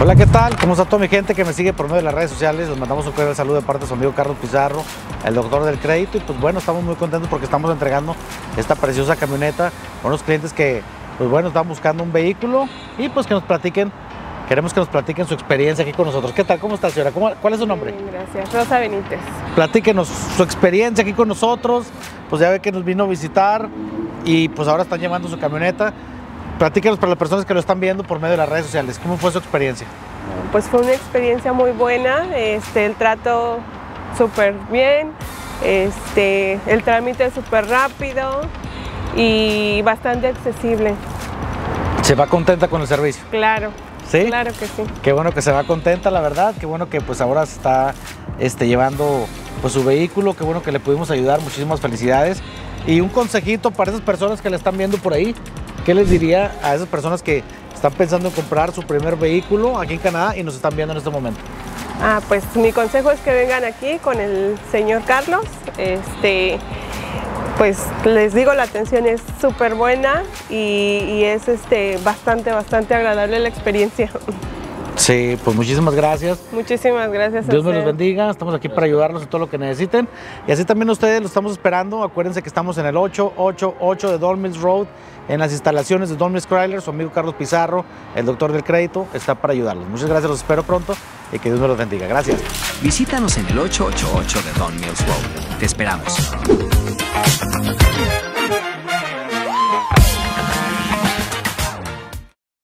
Hola, ¿qué tal? ¿Cómo está toda mi gente que me sigue por medio de las redes sociales? Les mandamos un cordial saludo de parte de su amigo Carlos Pizarro, el Doctor del Crédito. Y pues bueno, estamos muy contentos porque estamos entregando esta preciosa camioneta a unos clientes que, pues bueno, están buscando un vehículo y pues que nos platiquen. Queremos que nos platiquen su experiencia aquí con nosotros. ¿Qué tal? ¿Cómo está, señora? ¿Cuál es su nombre? Gracias, Rosa Benítez. Platíquenos su experiencia aquí con nosotros. Pues ya ve que nos vino a visitar y pues ahora están llevando su camioneta. Platíquenos para las personas que lo están viendo por medio de las redes sociales. ¿Cómo fue su experiencia? Pues fue una experiencia muy buena, el trato súper bien, el trámite súper rápido y bastante accesible. ¿Se va contenta con el servicio? Claro. ¿Sí? Claro que sí. Qué bueno que se va contenta, la verdad. Qué bueno que pues ahora está llevando pues, su vehículo. Qué bueno que le pudimos ayudar. Muchísimas felicidades. Y un consejito para esas personas que la están viendo por ahí. ¿Qué les diría a esas personas que están pensando en comprar su primer vehículo aquí en Canadá y nos están viendo en este momento? Ah, pues mi consejo es que vengan aquí con el señor Carlos. Pues les digo, la atención es súper buena y es bastante agradable la experiencia. Sí, pues muchísimas gracias. Muchísimas gracias. Dios me los bendiga. Estamos aquí para ayudarlos en todo lo que necesiten. Y así también ustedes los estamos esperando. Acuérdense que estamos en el 888 de Don Mills Road, en las instalaciones de Don Mills Chrysler. Su amigo Carlos Pizarro, el Doctor del Crédito, está para ayudarlos. Muchas gracias, los espero pronto y que Dios me los bendiga. Gracias. Visítanos en el 888 de Don Mills Road. Te esperamos.